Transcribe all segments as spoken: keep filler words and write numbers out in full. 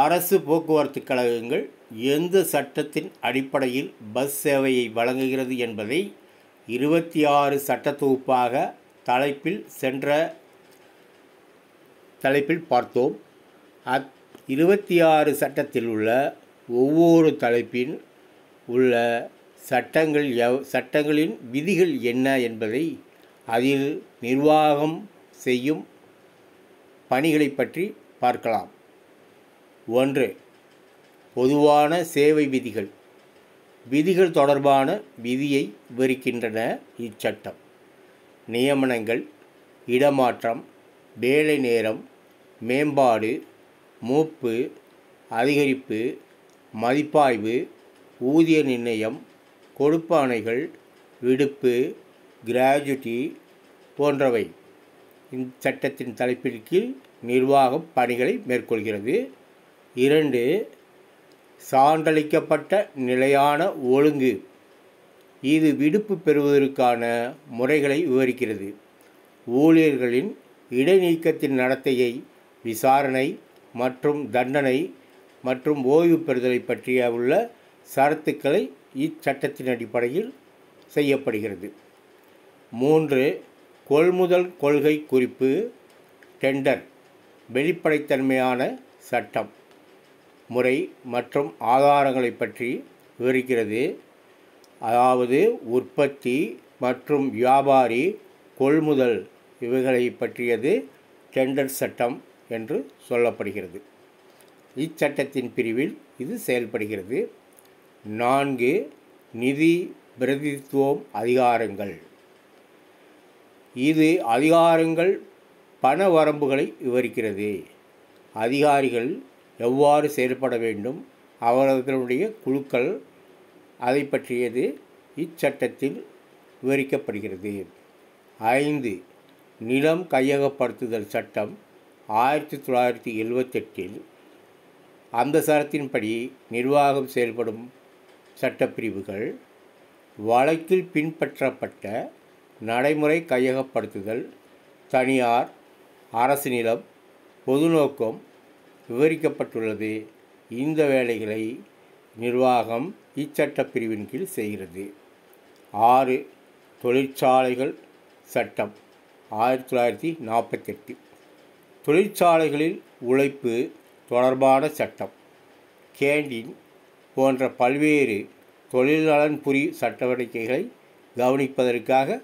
அரசு போக்குவரத்து கழகங்கள் எந்த சட்டத்தின் அடிப்படையில் பஸ் சேவையை வழங்குகிறது என்பதை இருபத்தி ஆறு சட்டத்தொகுப்பாக தலைப்பில் சென்ற தலைப்பில் பார்த்தோம். அத் இருபத்தி ஆறு சட்டத்தில் உள்ள ஒவ்வொரு தலைப்பின் உள்ள சட்டங்கள் எவ் சட்டங்களின் விதிகள் என்ன என்பதை அதில் நிர்வாகம் செய்யும் பணிகளை பற்றி பார்க்கலாம். ஒன்று, பொதுவான சேவை விதிகள். விதிகள் தொடர்பான விதியை விவரிக்கின்றன இச்சட்டம். நியமனங்கள், இடமாற்றம், வேலை நேரம், மேம்பாடு, மூப்பு, அதிகரிப்பு, மதிப்பாய்வு, ஊதிய நிர்ணயம், கொடுப்பனைகள், விடுப்பு, கிராஜுட்டி போன்றவை இச்சட்டத்தின் தலைப்பின் கீழ் நிர்வாகம் பணிகளை மேற்கொள்கிறது. இரண்டு, சான்றளிக்கப்பட்ட நிலையான ஒழுங்கு. இது விடுப்பு பெறுவதற்கான முறைகளை விவரிக்கிறது. ஊழியர்களின் இடைநீக்கத்தின் நடத்தையை, விசாரணை மற்றும் தண்டனை மற்றும் ஓய்வு பெறுதலை பற்றிய உள்ள சரத்துக்களை இச்சட்டத்தின் அடிப்படையில் செய்யப்படுகிறது. மூன்று, கொள்முதல் கொள்கை குறிப்பு. டெண்டர், வெளிப்படைத்தன்மையான சட்டம் முறை மற்றும் ஆதாரங்களை பற்றி விவரிக்கிறது. அதாவது உற்பத்தி மற்றும் வியாபாரி, கொள்முதல் இவைகளை பற்றியது டெண்டர் சட்டம் என்று சொல்லப்படுகிறது. இச்சட்டத்தின் பிரிவில் இது செயல்படுகிறது. நான்கு, நிதி பிரதிநிதித்துவம் அதிகாரங்கள். இது அதிகாரங்கள் பண வரம்புகளை விவரிக்கிறது. அதிகாரிகள் எவ்வாறு செயல்பட வேண்டும், அவர்களுடைய குழுக்கள், அதை பற்றியது இச்சட்டத்தில் விவரிக்கப்படுகிறது. ஐந்து, நிலம் கையகப்படுத்துதல் சட்டம். ஆயிரத்தி தொள்ளாயிரத்தி எழுவத்தெட்டில் அந்த சட்டத்தின்படி நிர்வாகம் செயல்படும் சட்டப்பிரிவுகள், வழக்கில் பின்பற்றப்பட்ட நடைமுறை கையகப்படுத்துதல், தனியார் அரசு நிலம், பொது நோக்கம் விவரிக்கப்பட்டுள்ளது. இந்த வேலைகளை நிர்வாகம் இச்சட்டப்பிரிவின் கீழ் செய்கிறது. ஆறு, தொழிற்சாலைகள் சட்டம். ஆயிரத்தி தொள்ளாயிரத்தி நாற்பத்தெட்டு தொழிற்சாலைகளில் உழைப்பு தொடர்பான சட்டம், கேண்டீன் போன்ற பல்வேறு தொழில் நலன்புரி சட்டவடிக்கைகளை கவனிப்பதற்காக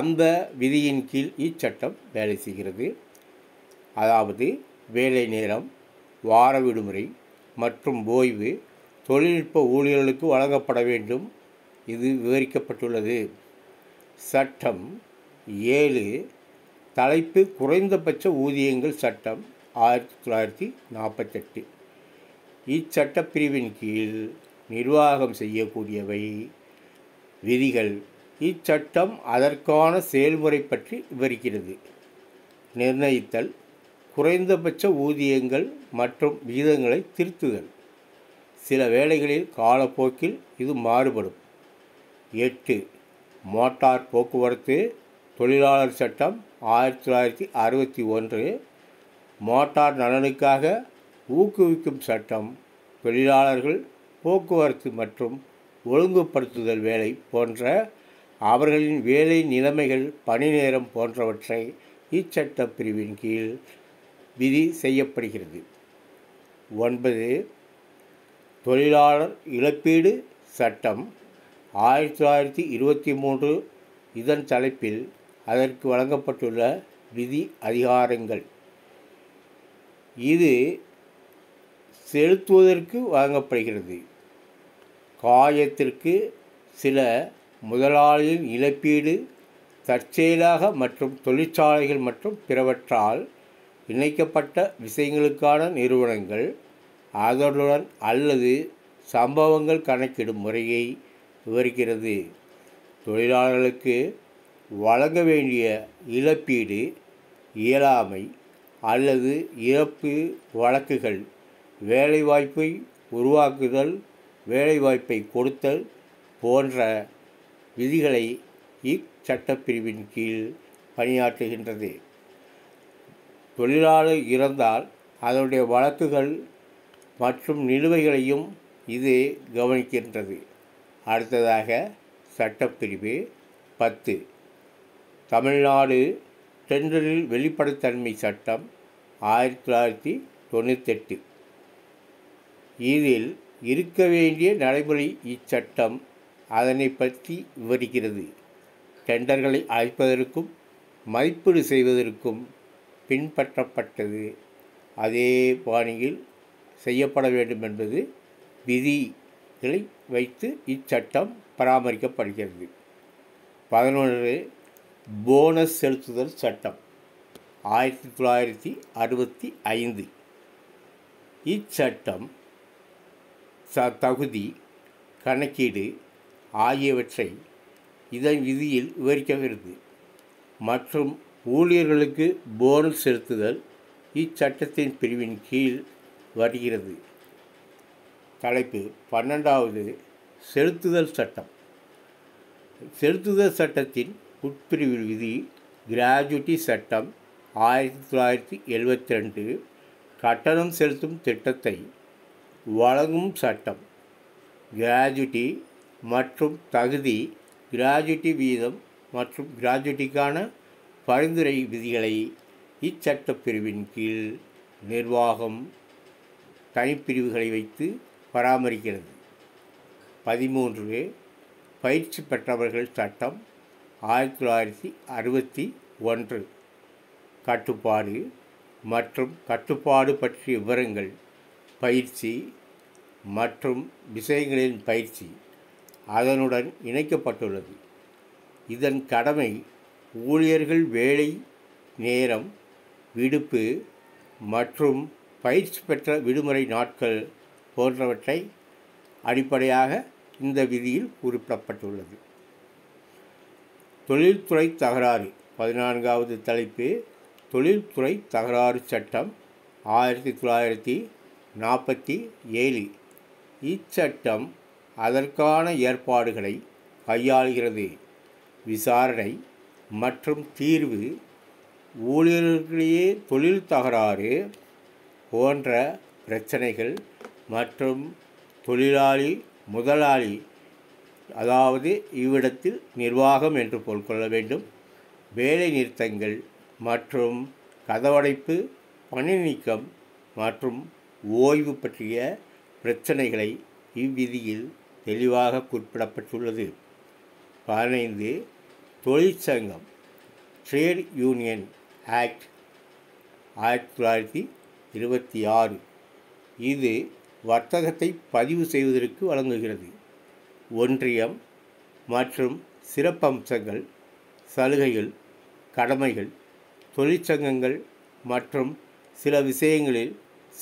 அந்த விதியின் கீழ் இச்சட்டம் வேலை செய்கிறது. அதாவது வேலை நேரம், வார விடுமுறை மற்றும் ஓய்வு தொழில்நுட்ப ஊழியர்களுக்கு வழங்கப்பட வேண்டும். இது விவரிக்கப்பட்டுள்ளது. சட்டம் ஏழு, தலைப்பு குறைந்தபட்ச ஊதியங்கள் சட்டம். ஆயிரத்தி தொள்ளாயிரத்தி நாற்பத்தெட்டு இச்சட்டப்பிரிவின் கீழ் நிர்வாகம் செய்யக்கூடியவை விதிகள். இச்சட்டம் அதற்கான செயல்முறை பற்றி விவரிக்கிறது. நிர்ணயித்தல், குறைந்தபட்ச ஊதியங்கள் மற்றும் விகிதங்களை திருத்துதல். சில வேளைகளில் காலப்போக்கில் இது மாறுபடும். எட்டு, மோட்டார் போக்குவரத்து தொழிலாளர் சட்டம். ஆயிரத்தி தொள்ளாயிரத்தி அறுபத்தி ஒன்று மோட்டார் நலனுக்காக ஊக்குவிக்கும் சட்டம், தொழிலாளர்கள் போக்குவரத்து மற்றும் ஒழுங்குபடுத்துதல் வேலை போன்ற அவர்களின் வேலை நிலைமைகள், பணி நேரம் போன்றவற்றை இச்சட்ட பிரிவின் கீழ் விதி செய்யப்படுகிறது. ஒன்பது, தொழிலாளர் இழப்பீடு சட்டம். ஆயிரத்தி தொள்ளாயிரத்தி இருபத்தி மூன்று இதன் தலைப்பில் அதற்கு வழங்கப்பட்டுள்ள விதி அதிகாரங்கள். இது செலுத்துவதற்கு வழங்கப்படுகிறது. காயத்திற்கு சில முதலாளியின் இழப்பீடு தற்செயலாக மற்றும் தொழிற்சாலைகள் மற்றும் பிறவற்றால் இணைக்கப்பட்ட விஷயங்களுக்கான நிறுவனங்கள் அதனுடன் அல்லது சம்பவங்கள் கணக்கிடும் முறையை விவரிக்கிறது. தொழிலாளர்களுக்கு வழங்க வேண்டிய இழப்பீடு, இயலாமை அல்லது இறப்பு வழக்குகள், வேலைவாய்ப்பை உருவாக்குதல், வேலைவாய்ப்பை கொடுத்தல் போன்ற விதிகளை இச்சட்டப்பிரிவின் கீழ் பணியாற்றுகின்றது. தொழிலாளர் இறந்தால் அதனுடைய வழக்குகள் மற்றும் நிலுவைகளையும் இது கவனிக்கின்றது. அடுத்ததாக சட்டப்பிரிவு பத்து தமிழ்நாடு டெண்டரில் வெளிப்படைத்தன்மை சட்டம் ஆயிரத்தி தொள்ளாயிரத்தி தொண்ணூத்தெட்டு. இதில் இருக்க வேண்டிய நடைமுறை இச்சட்டம் அதனை பற்றி விவரிக்கிறது. டெண்டர்களை அளிப்பதற்கும் மதிப்பீடு செய்வதற்கும் பின்பற்றப்பட்டது அதே பாணியில் செய்யப்பட வேண்டும் என்பது விதிகளை வைத்து இச்சட்டம் பராமரிக்கப்படுகிறது. பதினொன்று போனஸ் செலுத்துதல் சட்டம் ஆயிரத்தி தொள்ளாயிரத்தி அறுபத்தி ஐந்து. இச்சட்டம் ச தகுதி கணக்கீடு ஆகியவற்றை இதன் விதியில் விவரிக்கிறது மற்றும் ஊழியர்களுக்கு போனஸ் செலுத்துதல் இச்சட்டத்தின் பிரிவின் கீழ் வருகிறது. தலைப்பு பன்னெண்டாவது செலுத்துதல் சட்டம். செலுத்துதல் சட்டத்தின் உட்பிரிவு விதி கிராஜுவிட்டி சட்டம் ஆயிரத்தி தொள்ளாயிரத்தி எழுபத்தி ரெண்டு கட்டணம் செலுத்தும் திட்டத்தை வழங்கும் சட்டம் கிராஜுவிட்டி மற்றும் தகுதி கிராஜுவிட்டி வீதம் மற்றும் கிராஜுவிட்டிக்கான பரிந்துரை விதிகளை இச்சட்டப்பிரிவின் கீழ் நிர்வாகம் தனிப்பிரிவுகளை வைத்து பராமரிக்கிறது. பதிமூன்று பயிற்சி பெற்றவர்கள் சட்டம் ஆயிரத்தி தொள்ளாயிரத்தி அறுபத்தி ஒன்று கட்டுப்பாடு மற்றும் கட்டுப்பாடு பற்றிய விவரங்கள் பயிற்சி மற்றும் விஷயங்களின் பயிற்சி அதனுடன் இணைக்கப்பட்டுள்ளது. இதன் கடமை ஊழியர்கள் வேலை நேரம் விடுப்பு மற்றும் பயிற்சி பெற்ற விடுமுறை நாட்கள் போன்றவற்றை அடிப்படையாக இந்த விதியில் குறிப்பிடப்பட்டுள்ளது. தொழில்துறை தகராறு பதினான்காவது தலைப்பு தொழில்துறை தகராறு சட்டம் ஆயிரத்தி தொள்ளாயிரத்தி நாற்பத்தி ஏழு. இச்சட்டம் அதற்கான ஏற்பாடுகளை கையாளுகிறது. விசாரணை மற்றும் தீர்வு ஊழியர்களிடையே தொழில் தகராறு போன்ற பிரச்சனைகள் மற்றும் தொழிலாளி முதலாளி அதாவது இவ்விடத்தில் நிர்வாகம் என்று பொருட்கொள்ள வேண்டும் வேலை நிறுத்தங்கள் மற்றும் கதவடைப்பு பணி நீக்கம் மற்றும் ஓய்வு பற்றிய பிரச்சனைகளை இவ்விதியில் தெளிவாக குறிப்பிடப்பட்டுள்ளது. பதினைந்து தொழிற்சங்கம் ட்ரேட் யூனியன் ஆக்ட் ஆயிரத்தி தொள்ளாயிரத்தி இருபத்தி ஆறு. இது வர்த்தகத்தை பதிவு செய்வதற்கு வழங்குகிறது. ஒன்றியம் மற்றும் சிறப்பம்சங்கள் சலுகைகள் கடமைகள் தொழிற்சங்கங்கள் மற்றும் சில விஷயங்களில்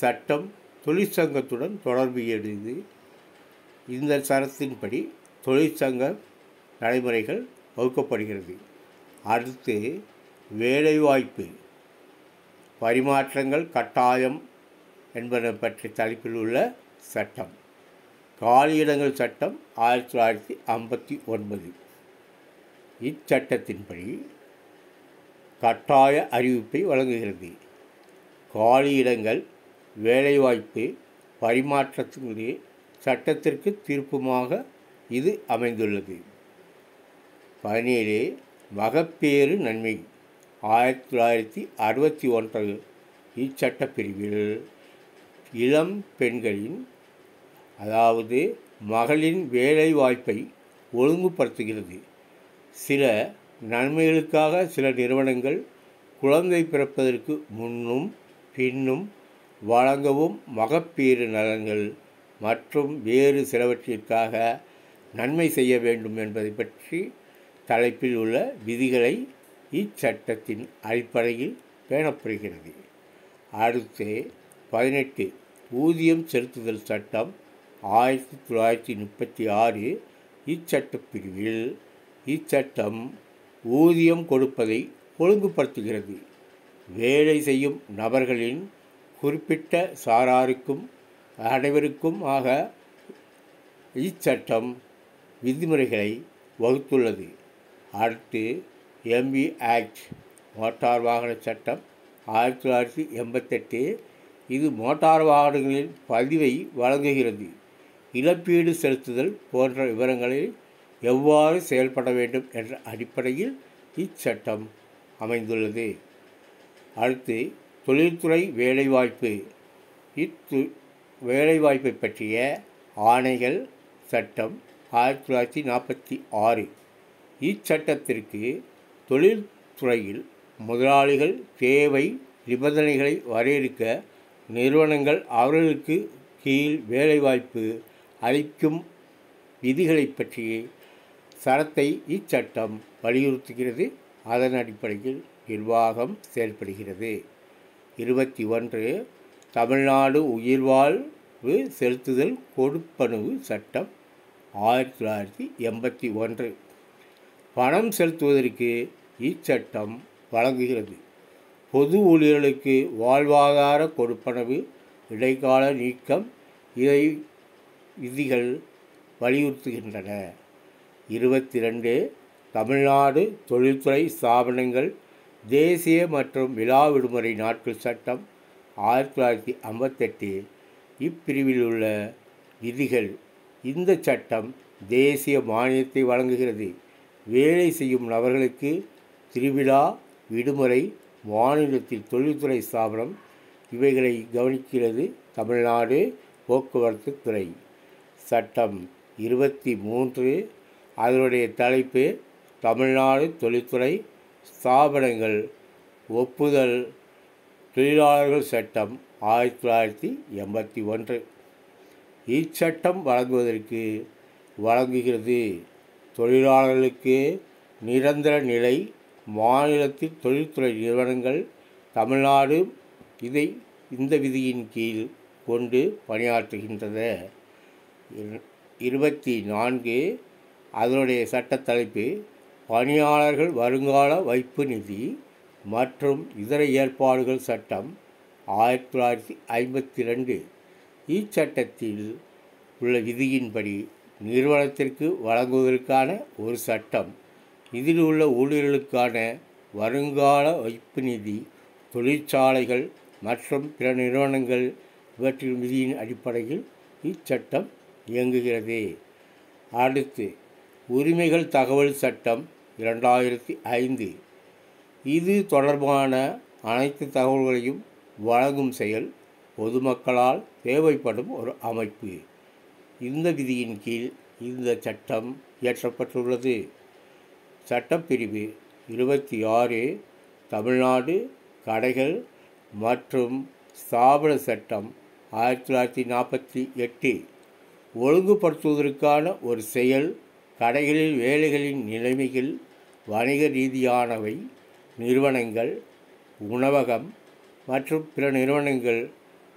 சட்டம் தொழிற்சங்கத்துடன் தொடர்பு எழுது. இந்த சரத்தின்படி தொழிற்சங்க நடைமுறைகள் வகுக்கப்படுகிறது. அடுத்து வேலைவாய்ப்பு பரிமாற்றங்கள் கட்டாயம் என்பன பற்றி தலைப்பில் உள்ள சட்டம் காலியிடங்கள் சட்டம் ஆயிரத்தி தொள்ளாயிரத்தி ஐம்பத்தி ஒன்பது. இச்சட்டத்தின்படி கட்டாய அறிவிப்பை வழங்குகிறது. காலியிடங்கள் வேலைவாய்ப்பு பரிமாற்றத்தினுடைய சட்டத்திற்கு தீர்ப்புமாக இது அமைந்துள்ளது. பதினேழு மகப்பேறு நன்மை ஆயிரத்தி தொள்ளாயிரத்தி அறுபத்தி ஒன்று. இச்சட்டப்பிரிவில் இளம் பெண்களின் அதாவது மகளின் வேலைவாய்ப்பை ஒழுங்குபடுத்துகிறது. சில நன்மைகளுக்காக சில நிறுவனங்கள் குழந்தை பிறப்பதற்கு முன்னும் பின்னும் வழங்கவும் மகப்பேறு நலன்கள் மற்றும் வேறு சிலவற்றிற்காக நன்மை செய்ய வேண்டும் என்பதை பற்றி தலைப்பில் உள்ள விதிகளை இச்சட்டத்தின் அடிப்படையில் பேணப்படுகிறது. அடுத்து பதினெட்டு ஊதியம் செலுத்துதல் சட்டம் ஆயிரத்தி தொள்ளாயிரத்தி முப்பத்தி ஆறு. இச்சட்டப்பிரிவில் இச்சட்டம் ஊதியம் கொடுப்பதை ஒழுங்குபடுத்துகிறது. வேலை செய்யும் நபர்களின் குறிப்பிட்ட சாராருக்கும் அனைவருக்கும் ஆக இச்சட்டம் விதிமுறைகளை வகுத்துள்ளது. அடுத்து எம்பி ஆக்ட் மோட்டார் வாகன சட்டம் ஆயிரத்தி தொள்ளாயிரத்தி எண்பத்தெட்டு. இது மோட்டார் வாகனங்களின் பதிவை வழங்குகிறது. இழப்பீடு செலுத்துதல் போன்ற விவரங்களில் எவ்வாறு செயல்பட வேண்டும் என்ற அடிப்படையில் இச்சட்டம் அமைந்துள்ளது. அடுத்து தொழில்துறை வேலைவாய்ப்பு. இத்து வேலைவாய்ப்பை பற்றிய ஆணைகள் சட்டம் ஆயிரத்தி தொள்ளாயிரத்தி நாற்பத்தி ஆறு. இச்சட்டத்திற்கு தொழில்துறையில் முதலாளிகள் தேவை நிபந்தனைகளை வரையறுக்க நிறுவனங்கள் அவர்களுக்கு கீழ் வேலைவாய்ப்பு அளிக்கும் விதிகளை பற்றிய சரத்தை இச்சட்டம் வலியுறுத்துகிறது. அதன் அடிப்படையில் நிர்வாகம் செயல்படுகிறது. இருபத்தி ஒன்று தமிழ்நாடு உயிர்வாழ்வு செலுத்துதல் கொடுப்பனவு சட்டம் ஆயிரத்தி தொள்ளாயிரத்தி எண்பத்தி ஒன்று. பணம் செலுத்துவதற்கு இச்சட்டம் வழங்குகிறது. பொது ஊழியர்களுக்கு வாழ்வாதார கொடுப்பனவு இடைக்கால நீக்கம் இதை விதிகள் வலியுறுத்துகின்றன. இருபத்தி ரெண்டு தமிழ்நாடு தொழில்துறை ஸ்தாபனங்கள் தேசிய மற்றும் விழா விடுமுறை நாட்கள் சட்டம் ஆயிரத்தி தொள்ளாயிரத்தி ஐம்பத்தெட்டு. இப்பிரிவில் உள்ள விதிகள் இந்த சட்டம் தேசிய மானியத்தை வழங்குகிறது. வேலை செய்யும் நபர்களுக்கு திருவிழா விடுமுறை மாநிலத்தில் தொழில்துறை ஸ்தாபனம் இவைகளை கவனிக்கிறது தமிழ்நாடு போக்குவரத்து துறை. சட்டம் இருபத்தி மூன்று அதனுடைய தலைப்பு தமிழ்நாடு தொழில்துறை ஸ்தாபனங்கள் ஒப்புதல் தொழிலாளர்கள் சட்டம் ஆயிரத்தி தொள்ளாயிரத்தி எண்பத்தி ஒன்று. இச்சட்டம் வழங்குவதற்கு வழங்குகிறது தொழிலாளர்களுக்கு நிரந்தர நிலை மாநிலத்தில் தொழில்துறை நிறுவனங்கள் தமிழ்நாடு இதை இந்த விதியின் கீழ் கொண்டு பணியாற்றுகின்றன. இருபத்தி நான்கு அதனுடைய சட்ட தலைப்பு பணியாளர்கள் வருங்கால வைப்பு நிதி மற்றும் இதர ஏற்பாடுகள் சட்டம் ஆயிரத்தி தொள்ளாயிரத்தி ஐம்பத்தி ரெண்டு. இச்சட்டத்தில் உள்ள விதியின்படி நிறுவனத்திற்கு வழங்குவதற்கான ஒரு சட்டம் இதில் உள்ள ஊழியர்களுக்கான வருங்கால வைப்பு நிதி தொழிற்சாலைகள் மற்றும் பிற நிறுவனங்கள் இவற்றின் விதியின் அடிப்படையில் இச்சட்டம் இயங்குகிறது. அடுத்து உரிமைகள் தகவல் சட்டம் இரண்டாயிரத்தி ஐந்து. இது தொடர்பான அனைத்து தகவல்களையும் வழங்கும் செயல் பொதுமக்களால் தேவைப்படும் ஒரு அமைப்பு இந்த விதியின் கீழ் இந்த சட்டம் இயற்றப்பட்டுள்ளது. சட்டப்பிரிவு இருபத்தி ஆறு தமிழ்நாடு கடைகள் மற்றும் ஸ்தாபன சட்டம் ஆயிரத்தி தொள்ளாயிரத்தி நாற்பத்தி எட்டு. ஒழுங்குபடுத்துவதற்கான ஒரு செயல் கடைகளில் வேலைகளின் நிலைமைகள் வணிக ரீதியானவை நிறுவனங்கள் உணவகம் மற்றும் பிற நிறுவனங்கள்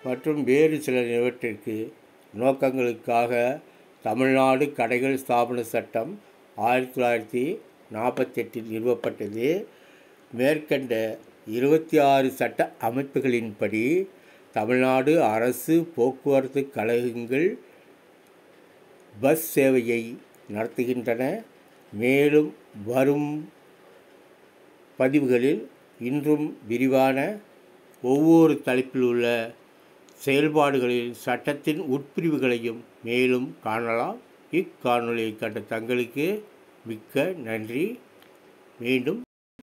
மற்றும் வேறு சில நிறுவனத்திற்கு நோக்கங்களுக்காக தமிழ்நாடு கடைகள் ஸ்தாபன சட்டம் ஆயிரத்தி தொள்ளாயிரத்தி நாற்பத்தி எட்டில் நிறுவப்பட்டது. மேற்கண்ட இருபத்தி ஆறு சட்ட அமைப்புகளின்படி தமிழ்நாடு அரசு போக்குவரத்து கழகங்கள் பஸ் சேவையை நடத்துகின்றன. மேலும் வரும் பதிவுகளில் இன்றும் விரிவான ஒவ்வொரு தலைப்பில் உள்ள செயல்பாடுகளில் சட்டத்தின் உட்பிரிவுகளையும் மேலும் காணலாம். இக்காணொலியை கண்ட தங்களுக்கு மிக்க நன்றி. மீண்டும்